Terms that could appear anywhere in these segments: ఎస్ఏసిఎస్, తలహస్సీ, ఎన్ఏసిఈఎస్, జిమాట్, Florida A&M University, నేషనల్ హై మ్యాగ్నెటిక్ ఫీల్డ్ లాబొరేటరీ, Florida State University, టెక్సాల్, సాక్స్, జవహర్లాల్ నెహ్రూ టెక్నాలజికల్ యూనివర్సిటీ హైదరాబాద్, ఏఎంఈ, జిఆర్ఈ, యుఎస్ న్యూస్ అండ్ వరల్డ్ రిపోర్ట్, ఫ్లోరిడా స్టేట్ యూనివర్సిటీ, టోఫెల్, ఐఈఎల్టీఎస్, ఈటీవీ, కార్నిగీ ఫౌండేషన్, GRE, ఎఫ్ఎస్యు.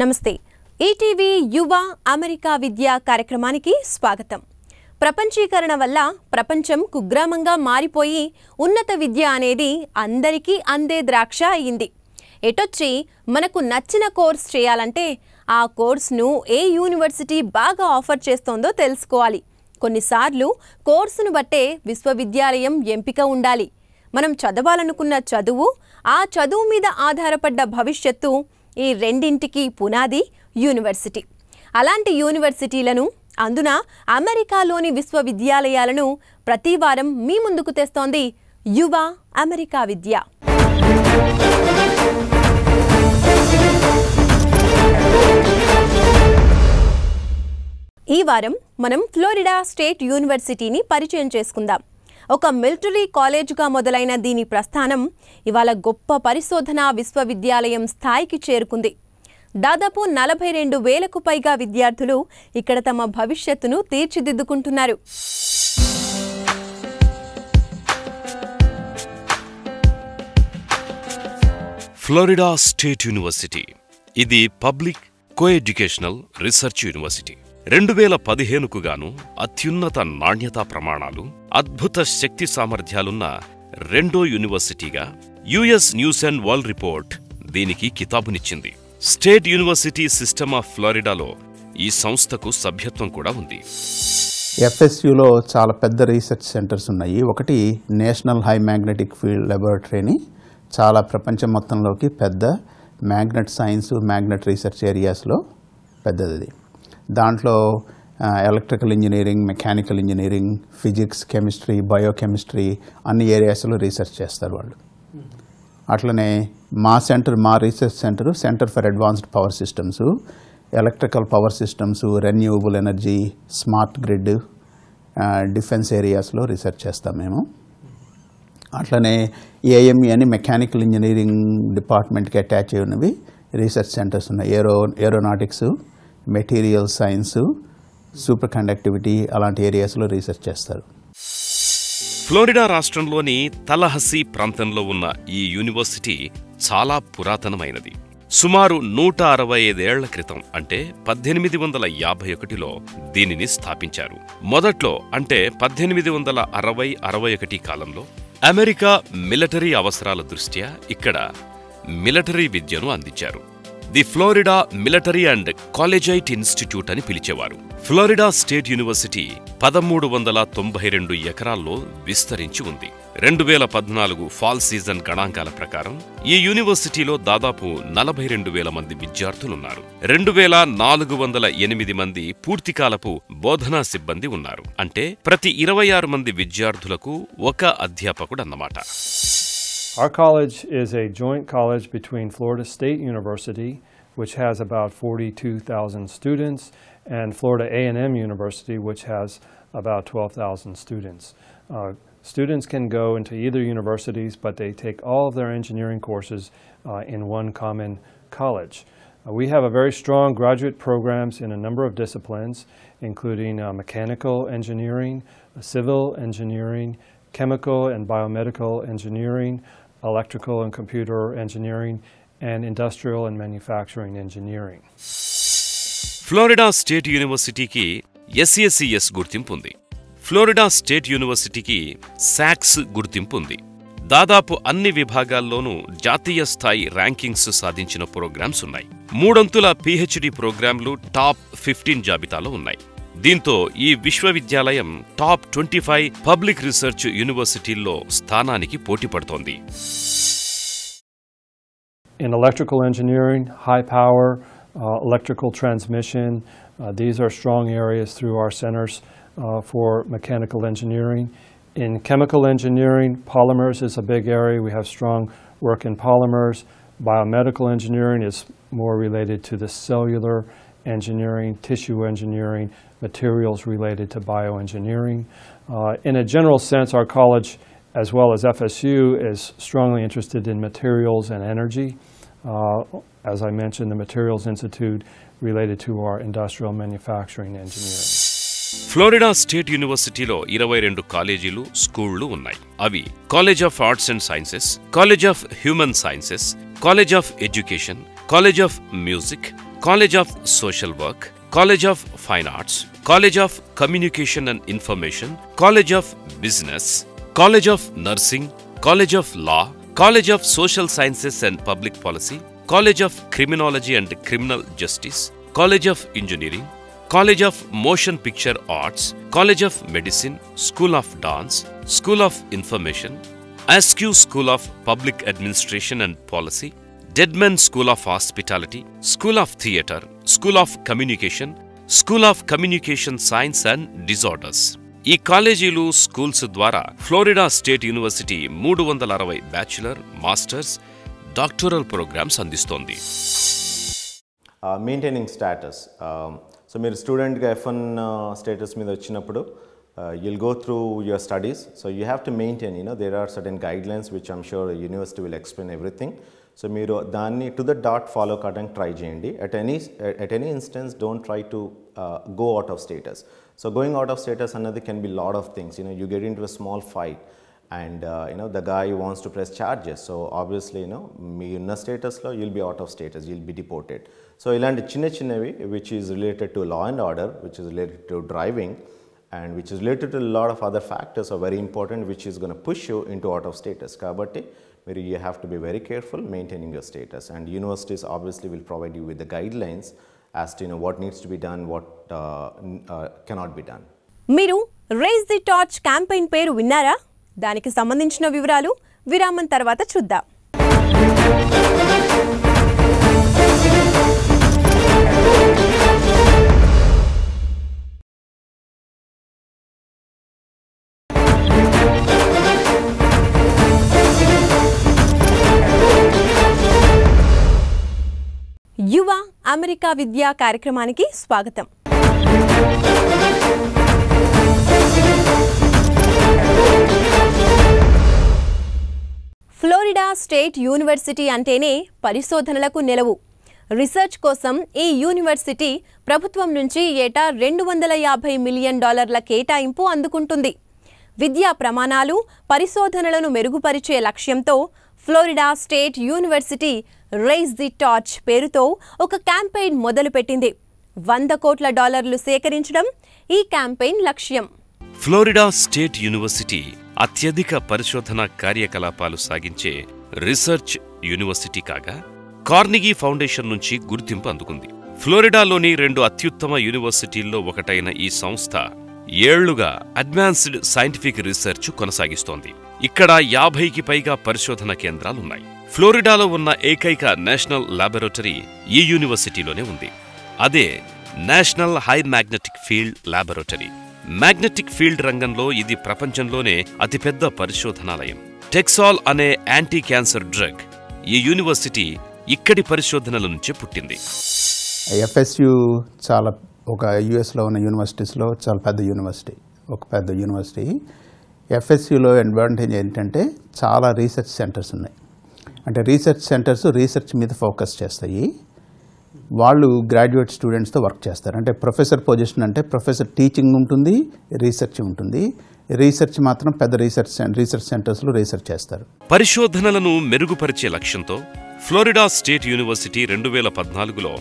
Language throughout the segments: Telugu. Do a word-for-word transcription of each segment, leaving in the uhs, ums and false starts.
నమస్తే ఈటీవీ యువ అమెరికా విద్యా కార్యక్రమానికి స్వాగతం. ప్రపంచీకరణ వల్ల ప్రపంచం కుగ్రామంగా మారిపోయి ఉన్నత విద్య అనేది అందరికీ అందే ద్రాక్ష అయింది. ఎటొచ్చి మనకు నచ్చిన కోర్స్ చేయాలంటే ఆ కోర్సును ఏ యూనివర్సిటీ బాగా ఆఫర్ చేస్తోందో తెలుసుకోవాలి. కొన్నిసార్లు కోర్సును బట్టే విశ్వవిద్యాలయం ఎంపిక ఉండాలి. మనం చదవాలనుకున్న చదువు, ఆ చదువు మీద ఆధారపడ్డ భవిష్యత్తు, ఈ రెండింటికి పునాది యూనివర్సిటీ. అలాంటి యూనివర్సిటీలను, అందున అమెరికాలోని విశ్వవిద్యాలయాలను ప్రతి వారం మీ ముందుకు తెస్తోంది యువ అమెరికా విద్య. ఈ వారం మనం ఫ్లోరిడా స్టేట్ యూనివర్సిటీని పరిచయం చేసుకుందాం. ఒక మిలిటరీ కాలేజ్గా మొదలైన దీని ప్రస్థానం ఇవాళ గొప్ప పరిశోధనా విశ్వవిద్యాలయం స్థాయికి చేరుకుంది. దాదాపు నలభై రెండు వేలకు పైగా విద్యార్థులు ఇక్కడ తమ భవిష్యత్తును తీర్చిదిద్దుకుంటున్నారు. ఫ్లోరిడా స్టేట్ యూనివర్సిటీ ఇది పబ్లిక్ కోఎడ్యుకేషనల్ రీసెర్చ్ యూనివర్సిటీ. రెండు వేల పదిహేనుకు గాను అత్యున్నత నాణ్యతా ప్రమాణాలు, అద్భుత శక్తి సామర్థ్యాలున్న రెండో యూనివర్సిటీగా యుఎస్ న్యూస్ అండ్ వరల్డ్ రిపోర్ట్ దీనికి కితాబునిచ్చింది. స్టేట్ యూనివర్సిటీ సిస్టమ్ ఆఫ్ ఫ్లోరిడాలో ఈ సంస్థకు సభ్యత్వం కూడా ఉంది. ఎఫ్ఎస్యులో చాలా పెద్ద రీసెర్చ్ సెంటర్స్ ఉన్నాయి. ఒకటి నేషనల్ హై మ్యాగ్నెటిక్ ఫీల్డ్ లాబొరేటరీని చాలా ప్రపంచం మొత్తంలోకి పెద్ద మ్యాగ్నెట్ సైన్స్, మ్యాగ్నెట్ రీసెర్చ్ ఏరియాస్లో పెద్దది. దాంట్లో electrical engineering, mechanical engineering, physics, chemistry, biochemistry అన్ని ఏరియాస్లో రీసెర్చ్ చేస్తారు వాళ్ళు. అట్లనే మా సెంటర్, మా research centre centre for advanced power systems, electrical power systems, renewable energy, smart grid, defence ఏరియాస్లో రీసెర్చ్ చేస్తాం మేము. అట్లనే ఏఎంఈ అని మెకానికల్ ఇంజనీరింగ్ డిపార్ట్మెంట్కి అటాచ్ అయినవి రీసెర్చ్ సెంటర్స్ ఉన్నాయి. Aero aeronautics, material science, superconductivity అలాంటి ఏరియాస్లో రీసెర్చ్ చేస్తారు. ఫ్లోరిడా రాష్ట్రంలోని తలహస్సీ ప్రాంతంలో ఉన్న ఈ యూనివర్సిటీ చాలా పురాతనమైనది. సుమారు నూట అరవై ఐదేళ్ల క్రితం అంటే పద్దెనిమిది వందల యాభై ఒకటిలో దీనిని స్థాపించారు. మొదట్లో అంటే పద్దెనిమిది వందల అరవై అరవై ఒకటి కాలంలో అమెరికా మిలిటరీ అవసరాల దృష్ట్యా ఇక్కడ మిలిటరీ విద్యను అందించారు. The Florida military and collegiate institute అని పిలిచేవారు. ఫ్లోరిడా స్టేట్ యూనివర్సిటీ పదమూడు వందల తొంభై రెండు ఎకరాల్లో విస్తరించి ఉంది. రెండు వేల పద్నాలుగు ఫాల్ సీజన్ గణాంకాల ప్రకారం ఈ యూనివర్సిటీలో దాదాపు నలభై రెండు వేల మంది విద్యార్థులున్నారు. రెండు వేల నాలుగు వందల ఎనిమిది మంది పూర్తికాలపు బోధనా సిబ్బంది ఉన్నారు. అంటే ప్రతి ఇరవై ఆరు మంది విద్యార్థులకు ఒక అధ్యాపకుడు అన్నమాట. Our college is a joint college between Florida State University, which has about forty-two thousand students, and Florida A and M University, which has about twelve thousand students. Uh, students can go into either universities, but they take all of their engineering courses uh, in one common college. Uh, we have a very strong graduate programs in a number of disciplines, including uh, mechanical engineering, civil engineering, chemical and biomedical engineering, electrical and computer engineering, and industrial and manufacturing engineering. Florida state యూనివర్సిటీకి ఎస్ఏసిఎస్ గుర్తింపు ఉంది. ఫ్లోరిడా స్టేట్ యూనివర్సిటీకి సాక్స్ గుర్తింపు ఉంది. దాదాపు అన్ని విభాగాల్లోనూ జాతీయ స్థాయి ర్యాంకింగ్స్ సాధించిన ప్రోగ్రామ్స్ ఉన్నాయి. మూడంతుల పిహెచ్డి ప్రోగ్రాంలు టాప్ ఫిఫ్టీన్ జాబితాలో ఉన్నాయి. దీంతో ఈ విశ్వవిద్యాలయం top twenty five public research యూనివర్సిటీల్లో స్థానానికి పోటీ పడుతోంది. In electrical engineering, high power, uh, electrical transmission, uh, these are strong areas through our centers uh, for mechanical engineering. In chemical engineering, polymers is a big area. We have strong work in polymers. Biomedical engineering is more related to the cellular engineering, tissue engineering, materials related to bioengineering. Uh, in a general sense, our college, as well as F S U, is strongly interested in materials and energy. Uh, as I mentioned, the Materials Institute related to our industrial manufacturing engineering. Florida state యూనివర్సిటీలో ఇరవై రెండు కాలేజీలు, స్కూళ్లు ఉన్నాయి. అవి college of arts and sciences, college of human sciences, college of education, college of music, College of Social Work, College of Fine Arts, College of Communication and Information, College of Business, College of Nursing, College of Law, College of Social Sciences and Public Policy, College of Criminology and Criminal Justice, College of Engineering, College of Motion Picture Arts, College of Medicine, School of Dance, School of Information, Askew School of Public Administration and Policy, Dedman School of Hospitality, School of Theatre, School of Communication, School of Communication Science and Disorders. ఈ కాలేజీలు స్కూల్స్ ద్వారా ఫ్లోరిడా స్టేట్ యూనివర్సిటీ మూడు వందల అరవై బ్యాచులర్ మాస్టర్స్ డాక్టరల్ ప్రోగ్రామ్స్ అందిస్తోంది. మెయింటైనింగ్ స్టేటస్ సో మీరు స్టూడెంట్గా ఎఫ్ వన్ స్టేటస్ మీద వచ్చినప్పుడు you'll go through your studies so you have to maintain you know there are certain guidelines which I'm sure university will explain everything. So మీరు దాన్ని టు ద డాట్ ఫాలో కావడానికి ట్రై చేయండి. At any at any instance don't try to go out of status. So going out of status another can be lot of things. You know, you get into a small fight and uh, you know the guy wants to press charges. So obviously, you know, me in a status law, you'll be out of status, you'll be deported. So ilanti chinna chinnavi which is related to law and order, which is related to driving and which is related to a lot of other factors are very important which is going to push you into out of status. Kabatti you have to be very careful maintaining your status, and universities obviously will provide you with the guidelines as to you know what needs to be done, what uh, uh, cannot be done. మీరు రైజ్ ది టార్చ్ క్యాంపెయిన్ పేరు విన్నారా? దానికి సంబంధించిన వివరాలు విరామం తర్వాత చూద్దాం. యువ అమెరికా విద్యా కార్యక్రమానికి స్వాగతం. ఫ్లోరిడా స్టేట్ యూనివర్సిటీ అంటేనే పరిశోధనలకు నెలవు. రీసెర్చ్ కోసం ఈ యూనివర్సిటీ ప్రభుత్వం నుంచి ఏటా రెండు వందల యాభై మిలియన్ డాలర్ల కేటాయింపు అందుకుంటుంది. విద్యా ప్రమాణాలు, పరిశోధనలను మెరుగుపరిచే లక్ష్యంతో ఫ్లోరిడా స్టేట్ యూనివర్సిటీ raise the torch పేరుతో ఒక క్యాంపెయిన్ మొదలుపెట్టింది. వంద కోట్ల డాలర్లు సేకరించడం ఈ క్యాంపెయిన్ లక్ష్యం. ఫ్లోరిడా స్టేట్ యూనివర్సిటీ అత్యధిక పరిశోధన కార్యకలాపాలు సాగించే రీసెర్చ్ యూనివర్సిటీ కాగా కార్నిగీ ఫౌండేషన్ నుంచి గుర్తింపు అందుకుంది. ఫ్లోరిడాలోని రెండు అత్యుత్తమ యూనివర్సిటీల్లో ఒకటైన ఈ సంస్థ ఏళ్లుగా అడ్వాన్స్డ్ సైంటిఫిక్ రీసెర్చ్ కొనసాగిస్తోంది. ఇక్కడ యాభైకి పైగా పరిశోధన కేంద్రాలున్నాయి. ఫ్లోరిడాలో ఉన్న ఏకైక నేషనల్ ల్యాబొరేటరీ ఈ యూనివర్సిటీలోనే ఉంది. అదే నేషనల్ హై మ్యాగ్నెటిక్ ఫీల్డ్ లాబొరేటరీ. Magnetic field రంగంలో ఇది ప్రపంచంలోనే అతిపెద్ద పరిశోధనాలయం. టెక్సాల్ అనే యాంటీ క్యాన్సర్ డ్రగ్ ఈ యూనివర్సిటీ ఇక్కడి పరిశోధనల నుంచే పుట్టింది. ఎఫ్ఎస్యు చాలా ఒక యుఎస్లో ఉన్న యూనివర్సిటీస్లో చాలా పెద్ద యూనివర్సిటీ, ఒక పెద్ద యూనివర్సిటీ. ఎఫ్ఎస్యులో అడ్వాంటేజ్ ఏంటంటే చాలా రీసెర్చ్ సెంటర్స్ ఉన్నాయి. అంటే రీసెర్చ్ సెంటర్స్ రీసెర్చ్ మీద ఫోకస్ చేస్తాయి. వాళ్ళు గ్రాడ్యుయేట్ స్టూడెంట్స్తో వర్క్ చేస్తారు. అంటే ప్రొఫెసర్ పొజిషన్ అంటే ప్రొఫెసర్ టీచింగ్ ఉంటుంది, రీసెర్చ్ ఉంటుంది. రీసెర్చ్ మాత్రం పెద్ద రీసెర్చ్ రీసెర్చ్ సెంటర్స్లో రీసెర్చ్ చేస్తారు. పరిశోధనలను మెరుగుపరిచే లక్ష్యంతో ఫ్లోరిడా స్టేట్ యూనివర్సిటీ రెండు వేల పద్నాలుగులో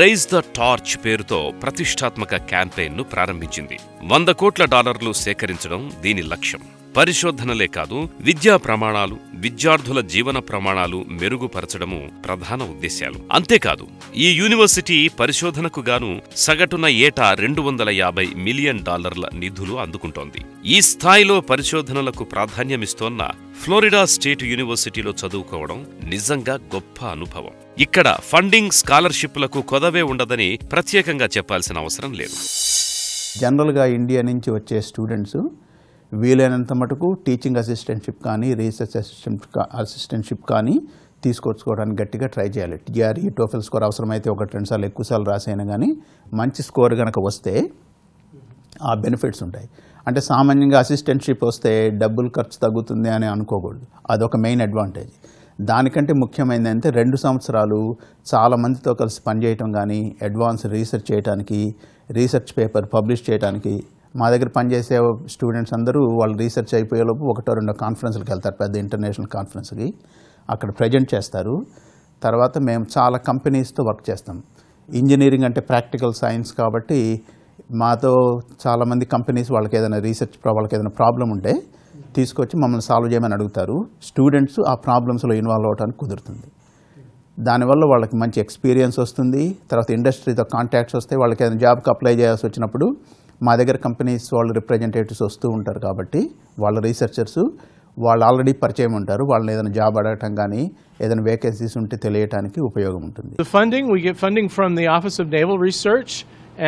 రైజ్ ద టార్చ్ పేరుతో ప్రతిష్టాత్మక క్యాంపెయిన్ను ప్రారంభించింది. వంద కోట్ల డాలర్లు సేకరించడం దీని లక్ష్యం. పరిశోధనలే కాదు, విద్యా ప్రమాణాలు, విద్యార్థుల జీవన ప్రమాణాలు మెరుగుపరచడము ప్రధాన ఉద్దేశాలు. అంతేకాదు, ఈ యూనివర్సిటీ పరిశోధనకు గాను సగటున ఏటా రెండు వందల యాభై మిలియన్ డాలర్ల నిధులు అందుకుంటోంది. ఈ స్థాయిలో పరిశోధనలకు ప్రాధాన్యమిస్తోన్న ఫ్లోరిడా స్టేట్ యూనివర్సిటీలో చదువుకోవడం నిజంగా గొప్ప అనుభవం. ఇక్కడ ఫండింగ్, స్కాలర్షిప్లకు కొదవే ఉండదని ప్రత్యేకంగా చెప్పాల్సిన అవసరం లేదు. జనరల్గా ఇండియా నుంచి వచ్చే స్టూడెంట్స్ వీలైనంత మటుకు టీచింగ్ అసిస్టెంట్షిప్ కానీ రీసెర్చ్ అసిస్టెంట్ అసిస్టెంట్షిప్ కానీ తీసుకొచ్చుకోవడానికి గట్టిగా ట్రై చేయాలి. జిఆర్ఈ, టోఫెల్ స్కోర్ అవసరమైతే ఒకటి రెండు సార్లు ఎక్కువసార్లు రాసైనా కానీ మంచి స్కోర్ కనుక వస్తే ఆ బెనిఫిట్స్ ఉంటాయి. అంటే సామాన్యంగా అసిస్టెంట్షిప్ వస్తే డబ్బులు ఖర్చు తగ్గుతుంది అని అనుకోకూడదు. అదొక మెయిన్ అడ్వాంటేజ్. దానికంటే ముఖ్యమైనది అంటే రెండు సంవత్సరాలు చాలామందితో కలిసి పనిచేయటం కానీ, అడ్వాన్స్ రీసెర్చ్ చేయడానికి, రీసెర్చ్ పేపర్ పబ్లిష్ చేయడానికి. మా దగ్గర పనిచేసే స్టూడెంట్స్ అందరూ వాళ్ళు రీసెర్చ్ అయిపోయేలోపు ఒకటో రెండో కాన్ఫరెన్స్లకు వెళ్తారు, పెద్ద ఇంటర్నేషనల్ కాన్ఫరెన్స్కి. అక్కడ ప్రజెంట్ చేస్తారు. తర్వాత మేము చాలా కంపెనీస్తో వర్క్ చేస్తాం. ఇంజనీరింగ్ అంటే ప్రాక్టికల్ సైన్స్ కాబట్టి మాతో చాలామంది కంపెనీస్ వాళ్ళకి ఏదైనా రీసెర్చ్ వాళ్ళకి ఏదైనా ప్రాబ్లం ఉంటే తీసుకొచ్చి మమ్మల్ని సాల్వ్ చేయమని అడుగుతారు. స్టూడెంట్స్ ఆ ప్రాబ్లమ్స్లో ఇన్వాల్వ్ అవ్వడానికి కుదురుతుంది. దానివల్ల వాళ్ళకి మంచి ఎక్స్పీరియన్స్ వస్తుంది. తర్వాత ఇండస్ట్రీతో కాంటాక్ట్స్ వస్తాయి. వాళ్ళకి ఏదైనా జాబ్కి అప్లై చేయాల్సి వచ్చినప్పుడు మా దగ్గర కంపెనీస్ వాళ్ళు రిప్రజెంటేటివ్స్ వస్తూ ఉంటారు కాబట్టి వాళ్ళ రీసెర్చర్స్ వాళ్ళు ఆల్రెడీ పరిచయం ఉంటారు. వాళ్ళని ఏదైనా జాబ్ అడగటం కానీ ఏదైనా వేకెన్సీస్ ఉంటే తెలియడానికి ఉపయోగం ఉంటుంది. The funding, we get funding from the Office of Naval Research,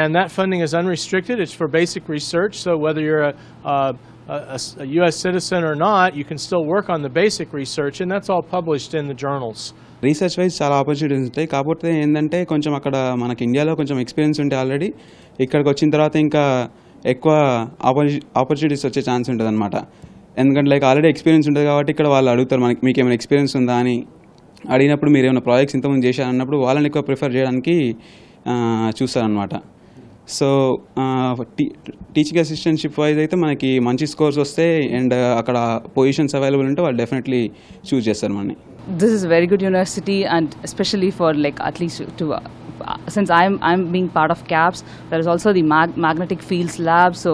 and that funding is unrestricted. It's for basic research, so whether you're a, uh, a, a U S citizen or not, you can still work on the basic research, and that's all published in the journals. Research wise చాలా ఆపర్చునిటీస్ ఉంటాయి. కాకపోతే ఏంటంటే కొంచెం అక్కడ మనకి ఇండియాలో కొంచెం ఎక్స్పీరియన్స్ ఉంటే ఆల్రెడీ ఇక్కడికి వచ్చిన తర్వాత ఇంకా ఎక్కువ ఆపర్చు ఆపర్చునిటీస్ వచ్చే ఛాన్స్ ఉంటుంది అనమాట. ఎందుకంటే లైక్ ఆల్రెడీ ఎక్స్పీరియన్స్ ఉంటుంది కాబట్టి ఇక్కడ వాళ్ళు అడుగుతారు మనకి మీకు ఏమైనా ఎక్స్పీరియన్స్ ఉందా అని. అడిగినప్పుడు మీరు ఏమైనా ప్రాజెక్ట్స్ ఇంతకుముందు చేశారన్నప్పుడు వాళ్ళని ఎక్కువ ప్రిఫర్ చేయడానికి చూస్తారనమాట. So T teaching assistantship wise అయితే మనకి మంచి స్కోర్స్ వస్తాయి అండ్ అక్కడ పొజిషన్స్ అవైలబుల్ ఉంటే వాళ్ళు డెఫినెట్లీ చూస్ చేస్తారు మనని. This is a very good university, and especially for like at least to uh, since I'm I'm being part of CAPS, there is also the mag magnetic fields lab, so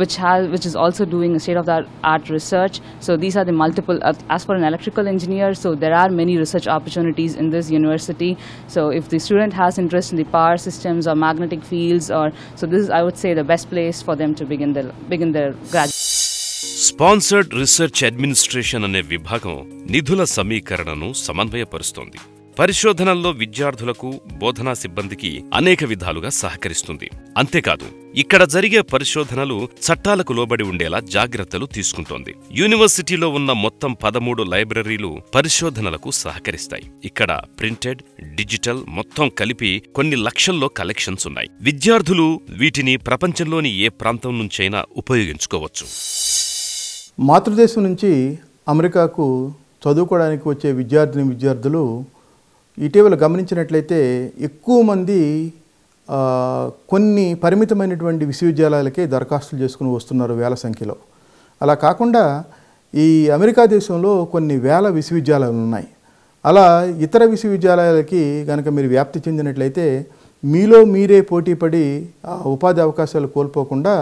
which has which is also doing a state of the art research. So these are the multiple. Uh, as for an electrical engineer, so there are many research opportunities in this university. So if the student has interest in the power systems or magnetic fields, or so this is, I would say, the best place for them to begin their begin their grad. Sponsored research administration అనే విభాగం నిధుల సమీకరణను సమన్వయపరుస్తోంది. పరిశోధనల్లో విద్యార్థులకు, బోధనా సిబ్బందికి అనేక విధాలుగా సహకరిస్తుంది. అంతేకాదు ఇక్కడ జరిగే పరిశోధనలు చట్టాలకు లోబడి ఉండేలా జాగ్రత్తలు తీసుకుంటోంది. యూనివర్సిటీలో ఉన్న మొత్తం పదమూడు లైబ్రరీలు పరిశోధనలకు సహకరిస్తాయి. ఇక్కడ ప్రింటెడ్, డిజిటల్ మొత్తం కలిపి కొన్ని లక్షల్లో కలెక్షన్స్ ఉన్నాయి. విద్యార్థులు వీటిని ప్రపంచంలోని ఏ ప్రాంతం నుంచైనా ఉపయోగించుకోవచ్చు. మాతృదేశం నుంచి అమెరికాకు చదువుకోవడానికి వచ్చే విద్యార్థిని విద్యార్థులు ఇటీవల గమనించినట్లయితే ఎక్కువ మంది కొన్ని పరిమితమైనటువంటి విశ్వవిద్యాలయాలకే దరఖాస్తులు చేసుకుని వస్తున్నారు వేల సంఖ్యలో. అలా కాకుండా ఈ అమెరికా దేశంలో కొన్ని వేల విశ్వవిద్యాలయాలు ఉన్నాయి. అలా ఇతర విశ్వవిద్యాలయాలకి కనుక మీరు వ్యాప్తి చెందినట్లయితే మీలో మీరే పోటీపడి ఉపాధి అవకాశాలు కోల్పోకుండా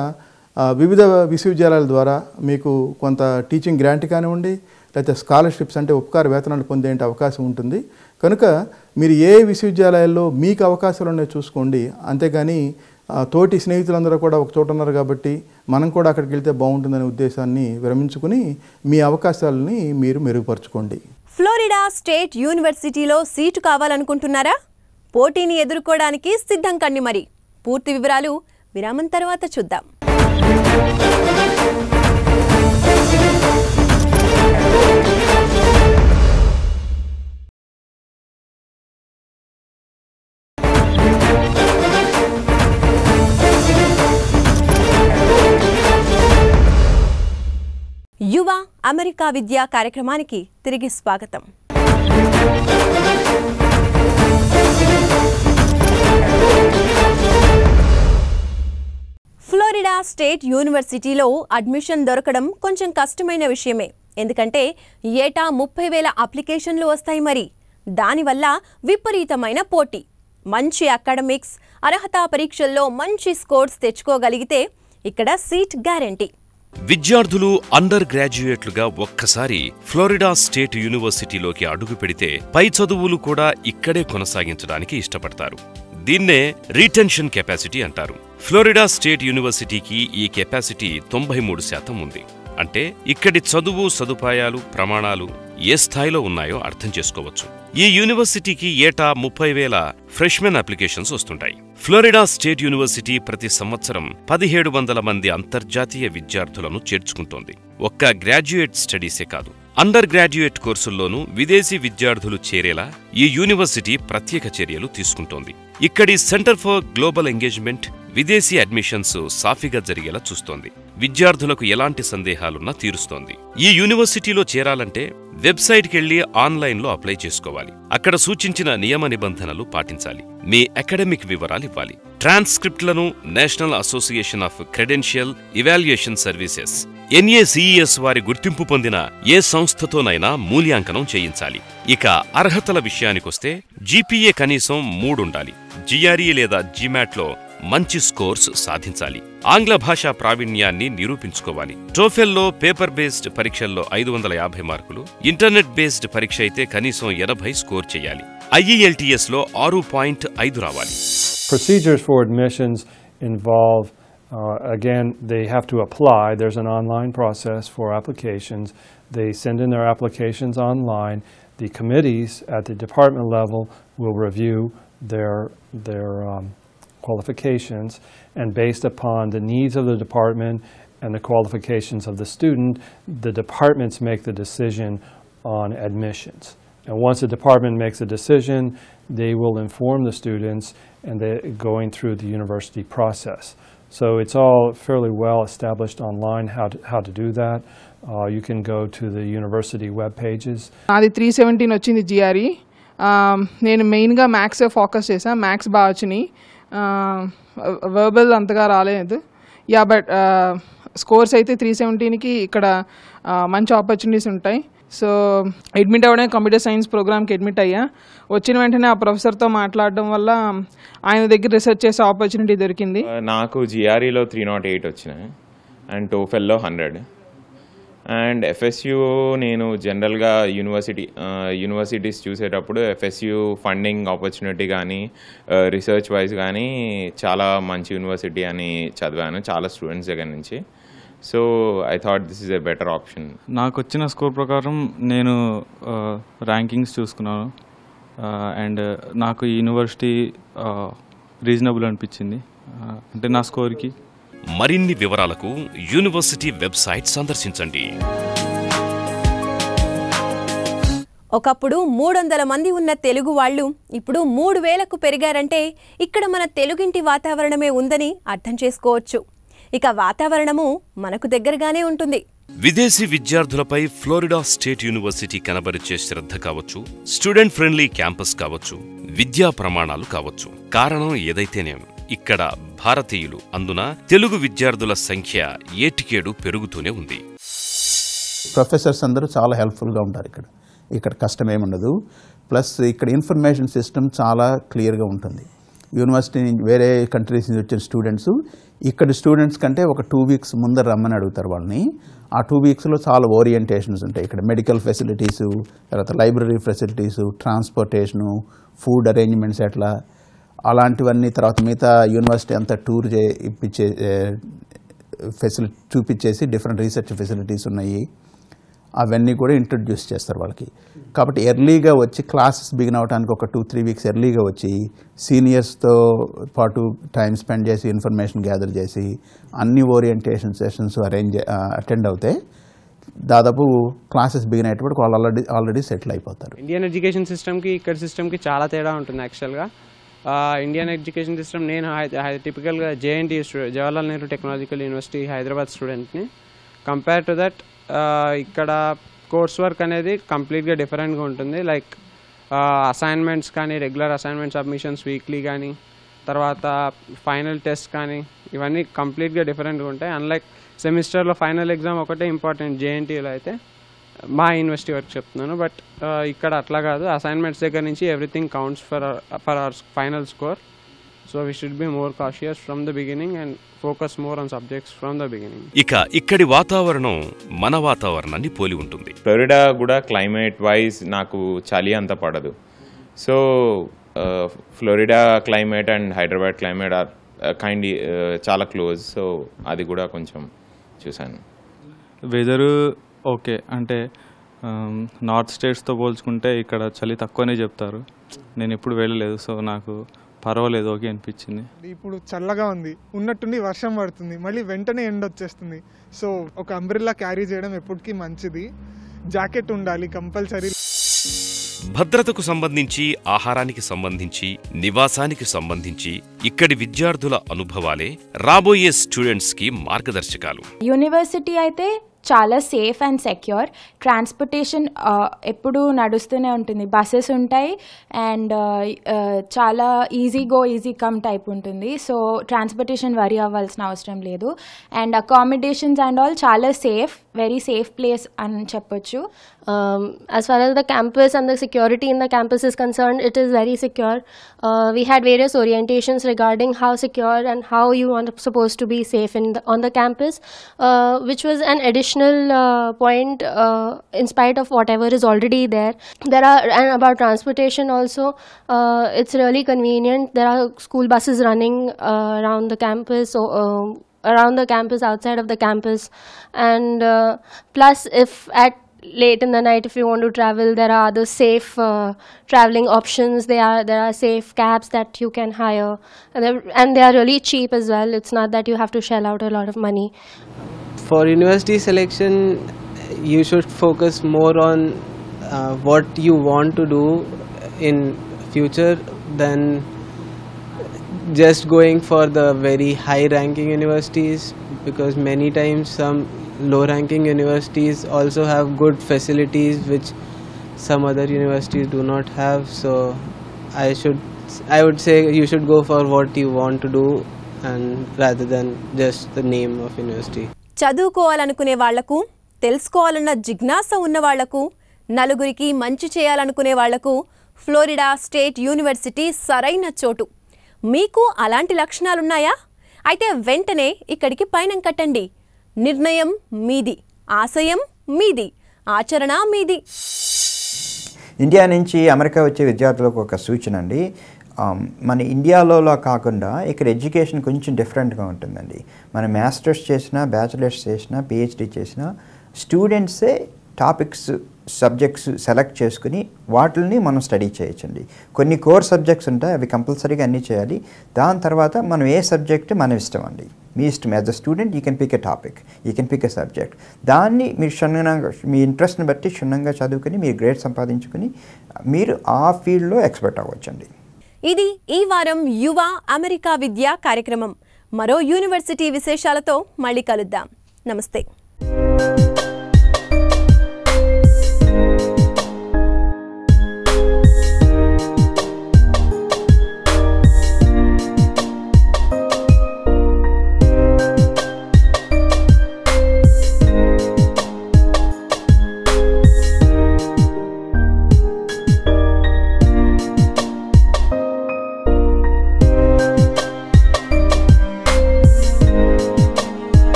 వివిధ విశ్వవిద్యాలయాల ద్వారా మీకు కొంత టీచింగ్ గ్రాంట్ కానివ్వండి, లేకపోతే స్కాలర్షిప్స్ అంటే ఉపకార వేతనాలు పొందే అవకాశం ఉంటుంది. కనుక మీరు ఏ విశ్వవిద్యాలయాల్లో మీకు అవకాశాలు ఉన్నాయో చూసుకోండి. అంతేగాని తోటి స్నేహితులందరూ కూడా ఒక చోట ఉన్నారు కాబట్టి మనం కూడా అక్కడికి వెళ్తే బాగుంటుందనే ఉద్దేశాన్ని విరమించుకుని మీ అవకాశాలని మీరు మెరుగుపరచుకోండి. ఫ్లోరిడా స్టేట్ యూనివర్సిటీలో సీటు కావాలనుకుంటున్నారా? పోటీని ఎదుర్కోవడానికి సిద్ధం కండి. మరి పూర్తి వివరాలు విరామం తర్వాత చూద్దాం. యువ అమెరికా విద్యా కార్యక్రమానికి తిరిగి స్వాగతం. ఫ్లోరిడా స్టేట్ యూనివర్సిటీలో అడ్మిషన్ దొరకడం కొంచెం కష్టమైన విషయమే. ఎందుకంటే ఏటా ముప్పై వేల అప్లికేషన్లు వస్తాయి. మరి దానివల్ల విపరీతమైన పోటీ. మంచి అకాడమిక్స్, అర్హతా పరీక్షల్లో మంచి స్కోర్స్ తెచ్చుకోగలిగితే ఇక్కడ సీట్ గ్యారంటీ. విద్యార్థులు అండర్ గ్రాడ్యుయేట్లుగా ఒక్కసారి ఫ్లోరిడా స్టేట్ యూనివర్సిటీలోకి అడుగు పెడితే పై చదువులు కూడా ఇక్కడే కొనసాగించడానికి ఇష్టపడతారు. దీన్నే రీటెన్షన్ కెపాసిటీ అంటారు. ఫ్లోరిడా స్టేట్ యూనివర్సిటీకి ఈ కెపాసిటీ తొంభై మూడు శాతం ఉంది. అంటే ఇక్కడి చదువు సదుపాయాలు, ప్రమాణాలు ఏ స్థాయిలో ఉన్నాయో అర్థం చేసుకోవచ్చు. ఈ యూనివర్సిటీకి ఏటా ముప్పై వేల ఫ్రెష్మెన్ అప్లికేషన్స్ వస్తుంటాయి. ఫ్లోరిడా స్టేట్ యూనివర్సిటీ ప్రతి సంవత్సరం పదిహేడు వందల మంది అంతర్జాతీయ విద్యార్థులను చేర్చుకుంటోంది. ఒక్క గ్రాడ్యుయేట్ స్టడీసే కాదు, అండర్ గ్రాడ్యుయేట్ కోర్సుల్లోనూ విదేశీ విద్యార్థులు చేరేలా ఈ యూనివర్సిటీ ప్రత్యేక చర్యలు తీసుకుంటోంది. ఇక్కడి సెంటర్ ఫర్ గ్లోబల్ ఎంగేజ్మెంట్ విదేశీ అడ్మిషన్స్ సాఫీగా జరిగేలా చూస్తోంది. విద్యార్థులకు ఎలాంటి సందేహాలున్నా తీరుస్తోంది. ఈ యూనివర్సిటీలో చేరాలంటే వెబ్సైట్కి వెళ్లి ఆన్లైన్లో అప్లై చేసుకోవాలి. అక్కడ సూచించిన నియమ నిబంధనలు పాటించాలి. మీ అకాడమిక్ వివరాలివ్వాలి. ట్రాన్స్క్రిప్ట్లను national association of credential evaluation Services ఎన్ఏసిఈఎస్ వారి గుర్తింపు పొందిన ఏ సంస్థతోనైనా మూల్యాంకనం చేయించాలి. ఇక అర్హతల విషయానికొస్తే జీపీఏ కనీసం మూడుండాలి, జిఆర్ఈ లేదా జిమాట్లో మంచి స్కోర్స్ సాధించాలి, ఆంగ్ల భాషా ప్రావీణ్యాన్ని నిరూపించుకోవాలి. టోఫెల్లో పేపర్ బేస్డ్ పరీక్షల్లో ఐదు వందల యాభై మార్కులు, ఇంటర్నెట్ బేస్డ్ పరీక్ష అయితే కనీసం ఎనభై స్కోర్ చేయాలి. ఐఈఎల్టీఎస్లో ఆరు పాయింట్ ఐదు రావాలి. Procedures for admissions involve, Uh, again, they have to apply. There's an online process for applications. They send in their applications online. The committees at the department level will review their, their um, qualifications, and based upon the needs of the department and the qualifications of the student, the departments make the decision on admissions. And once the department makes a decision, they will inform the students, and they're going through the university process. So it's all fairly well established online how to, how to do that. Uh, you can go to the university web pages. Adi three seventeen ochindi G R E. Nenu main ga max e focus chesa, max ba ochini, verbal antaga raaledu. Yeah, but uh, scores aithe three seventeen ki ikkada manchi opportunities untai. So admit అవ్వడానికి కంప్యూటర్ సైన్స్ ప్రోగ్రామ్కి అడ్మిట్ అయ్యా. వచ్చిన వెంటనే ఆ ప్రొఫెసర్తో మాట్లాడడం వల్ల ఆయన దగ్గర రీసెర్చ్ చేసే ఆపర్చునిటీ దొరికింది. నాకు జిఆర్ఈలో త్రీ నాట్ ఎయిట్ వచ్చినాయి అండ్ టోఫెల్లో హండ్రెడ్ అండ్ ఎఫ్ఎస్యూ. నేను జనరల్గా యూనివర్సిటీ యూనివర్సిటీస్ చూసేటప్పుడు ఎఫ్ఎస్యూ ఫండింగ్ ఆపర్చునిటీ కానీ రీసెర్చ్ వైజ్ కానీ చాలా మంచి యూనివర్సిటీ అని చదివాను చాలా స్టూడెంట్స్ దగ్గర నుంచి. So I thought this is a better option. నాకు వచ్చిన స్కోర్ ప్రకారం నేను ర్యాంకింగ్స్ చూసుకున్నాను అండ్ నాకు ఈ యూనివర్సిటీ రీజనబుల్ అనిపించింది అంటే నా స్కోర్కి. మరిన్ని వివరాలకు యూనివర్సిటీ వెబ్సైట్ సందర్శించండి. ఒకప్పుడు మూడు వందల మంది ఉన్న తెలుగు వాళ్ళు ఇప్పుడు మూడు వేలకు పెరిగారంటే ఇక్కడ మన తెలుగింటి వాతావరణమే ఉందని అర్థం చేసుకోవచ్చు. ఇక వాతావరణము మనకు దగ్గరగానే ఉంటుంది. విదేశీ విద్యార్థులపై ఫ్లోరిడా స్టేట్ యూనివర్సిటీ కనబరిచే శ్రద్ధ కావచ్చు, స్టూడెంట్ ఫ్రెండ్లీ క్యాంపస్ కావచ్చు, విద్యా ప్రమాణాలు కావచ్చు, కారణం ఏదైతేనేమి ఇక్కడ భారతీయులు, అందున తెలుగు విద్యార్థుల సంఖ్య ఏటికేడు పెరుగుతూనే ఉంది. ప్రొఫెసర్స్ అందరూ చాలా హెల్ప్ఫుల్గా ఉంటారు. ఇక్కడ ఇక్కడ కష్టమేముండదు. ప్లస్ ఇక్కడ ఇన్ఫర్మేషన్ సిస్టమ్ చాలా క్లియర్గా ఉంటుంది. యూనివర్సిటీ నుంచి వేరే కంట్రీస్ నుంచి వచ్చిన స్టూడెంట్స్ ఇక్కడ స్టూడెంట్స్ కంటే ఒక టూ వీక్స్ ముందర రమ్మని అడుగుతారు వాళ్ళని. ఆ టూ వీక్స్లో చాలా ఓరియంటేషన్స్ ఉంటాయి. ఇక్కడ మెడికల్ ఫెసిలిటీసు, తర్వాత library facilities, transportation, food arrangements ఎట్లా అలాంటివన్నీ, తర్వాత మిగతా యూనివర్సిటీ అంతా టూర్ చే ఇప్పించే ఫెసిలిటీ చూపించేసి డిఫరెంట్ రీసెర్చ్ ఫెసిలిటీస్ ఉన్నాయి అవన్నీ కూడా ఇంట్రడ్యూస్ చేస్తారు వాళ్ళకి. కాబట్టి ఎర్లీగా వచ్చి క్లాసెస్ బిగిన్ అవడానికి ఒక టూ త్రీ వీక్స్ ఎర్లీగా వచ్చి సీనియర్స్తో పాటు టైం స్పెండ్ చేసి ఇన్ఫర్మేషన్ గ్యాదర్ చేసి అన్ని ఓరియంటేషన్ సెషన్స్ అరేంజ్ అటెండ్ అవుతే దాదాపు క్లాసెస్ బిగిన్ అయ్యేటప్పుడు వాళ్ళు ఆల్రెడీ ఆల్రెడీ సెటిల్ అయిపోతారు. ఇండియన్ ఎడ్యుకేషన్ సిస్టమ్కి ఇక్కడ సిస్టమ్కి చాలా తేడా ఉంటుంది. యాక్చువల్గా ఇండియన్ ఎడ్యుకేషన్ సిస్టమ్ నేను టిపికల్గా JNT student, జవహర్లాల్ నెహ్రూ టెక్నాలజికల్ యూనివర్సిటీ హైదరాబాద్ స్టూడెంట్ని. కంపేర్ టు దట్ ఇక్కడ కోర్స్ వర్క్ అనేది కంప్లీట్గా డిఫరెంట్గా ఉంటుంది. లైక్ అసైన్మెంట్స్ కానీ, రెగ్యులర్ అసైన్మెంట్ సబ్మిషన్స్ వీక్లీ కానీ, తర్వాత ఫైనల్ టెస్ట్ కానీ, ఇవన్నీ కంప్లీట్గా డిఫరెంట్గా ఉంటాయి. అన్లైక్ సెమిస్టర్లో ఫైనల్ ఎగ్జామ్ ఒకటే ఇంపార్టెంట్ జేఎన్టీలో అయితే, మా యూనివర్సిటీ వరకు చెప్తున్నాను. బట్ ఇక్కడ అట్లా కాదు. అసైన్మెంట్స్ దగ్గర నుంచి everything counts for for our final score. So we should be more cautious from the beginning and focus more on subjects from the beginning. ఇక ఇక్కడి వాతావరణం మన వాతావరణాన్ని పోలి ఉంటుంది. ఫ్లోరిడా కూడా క్లైమేట్ వైజ్ నాకు చలి అంత పడదు. So Florida climate and Hyderabad climate are kind చాలా క్లోజ్. సో అది కూడా కొంచెం చూసాను. వెదరు ఓకే, అంటే నార్త్ స్టేట్స్తో పోల్చుకుంటే ఇక్కడ చలి తక్కువనే చెప్తారు. నేను ఎప్పుడు వెళ్ళలేదు, సో నాకు పర్వాలేదు ఓకే అనిపించింది. ఇప్పుడు చల్లగా ఉంది, ఉన్నట్టుండి వర్షం పడుతుంది, మళ్ళీ వెంటనే ఎండ వచ్చేస్తుంది. సో ఒక అంబ్రెల్లా క్యారీ చేయడం ఎప్పటికీ మంచిది. జాకెట్ ఉండాలి కంపల్సరీ. భద్రతకు సంబంధించి, ఆహారానికి సంబంధించి, నివాసానికి సంబంధించి ఇక్కడి విద్యార్థుల అనుభవాలే రాబోయే స్టూడెంట్స్ కి మార్గదర్శకాలు. యూనివర్సిటీ అయితే చాలా సేఫ్ అండ్ సెక్యూర్, ట్రాన్స్పోర్టేషన్ ఎప్పుడూ నడుస్తూనే ఉంటుంది, బస్సెస్ ఉంటాయి అండ్ చాలా easy go easy come type ఉంటుంది. సో ట్రాన్స్పోర్టేషన్ వరీ అవ్వాల్సిన అవసరం లేదు అండ్ అకామిడేషన్స్ అండ్ ఆల్ చాలా సేఫ్, వెరీ సేఫ్ ప్లేస్ అని చెప్పొచ్చు. As far as the campus and the security in the campus is concerned, it is very secure. Uh, we had various orientations regarding how secure and how you are supposed to be safe in the, on the campus, uh, which was an additional uh, point uh, in spite of whatever is already there. There are, and about transportation also, uh, it's really convenient. There are school buses running uh, around the campus, so uh, around the campus, outside of the campus, and uh, plus if at late in the night if you want to travel, there are other safe uh, traveling options. They are there are safe cabs that you can hire, and they're, and they are really cheap as well. It's not that you have to shell out a lot of money. For university selection, you should focus more on uh, what you want to do in future than just going for the very high ranking universities, because many times some low-ranking universities also have good facilities which some other universities do not have. So I should, I would say you should go for what you want to do, and rather than just the name of university. చదువుకోవాలనుకునే వాళ్లకు, తెలుసుకోవాలన్న జిజ్ఞాస ఉన్న వాళ్లకు, నలుగురికి మంచి చేయాలనుకునే వాళ్లకు ఫ్లోరిడా స్టేట్ యూనివర్సిటీ సరైన చోటు. మీకు అలాంటి లక్షణాలున్నాయా? అయితే వెంటనే ఇక్కడికి పయనం కట్టండి. నిర్ణయం మీది, ఆశయం మీది, ఆచరణ మీది. ఇండియా నుంచి అమెరికా వచ్చే విద్యార్థులకు ఒక సూచన అండి. మన ఇండియాలో కాకుండా ఇక్కడ ఎడ్యుకేషన్ కొంచెం డిఫరెంట్గా ఉంటుందండి. మనం మాస్టర్స్ చేసినా, బ్యాచిలర్స్ చేసినా, పిహెచ్డి చేసినా స్టూడెంట్సే టాపిక్స్, సబ్జెక్ట్స్ సెలెక్ట్ చేసుకుని వాటిని మనం స్టడీ చేయొచ్చండి. కొన్ని కోర్ సబ్జెక్ట్స్ ఉంటాయి, అవి కంపల్సరీగా అన్నీ చేయాలి. దాని తర్వాత మనం ఏ సబ్జెక్ట్ మనం ఇష్టం అండి, మీ ఇష్టం. As a student you can pick a topic, you can pick a subject. దాన్ని మీరు క్షుణ్ణంగా, మీ ఇంట్రెస్ట్ని బట్టి క్షుణ్ణంగా చదువుకుని మీరు గ్రేడ్ సంపాదించుకుని మీరు ఆ ఫీల్డ్లో ఎక్స్పర్ట్ అవ్వచ్చండి. ఇది ఈ వారం యువ అమెరికా విద్యా కార్యక్రమం. మరో యూనివర్సిటీ విశేషాలతో మళ్ళీ కలుద్దాం. నమస్తే.